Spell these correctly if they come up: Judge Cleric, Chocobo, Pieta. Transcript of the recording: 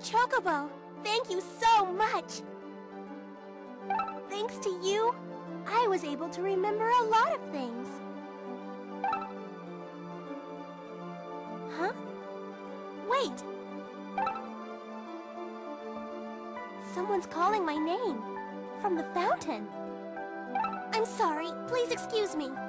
Chocobo, thank you so much! Thanks to you, I was able to remember a lot of things. Huh? Wait! Someone's calling my name from the fountain. I'm sorry, please excuse me.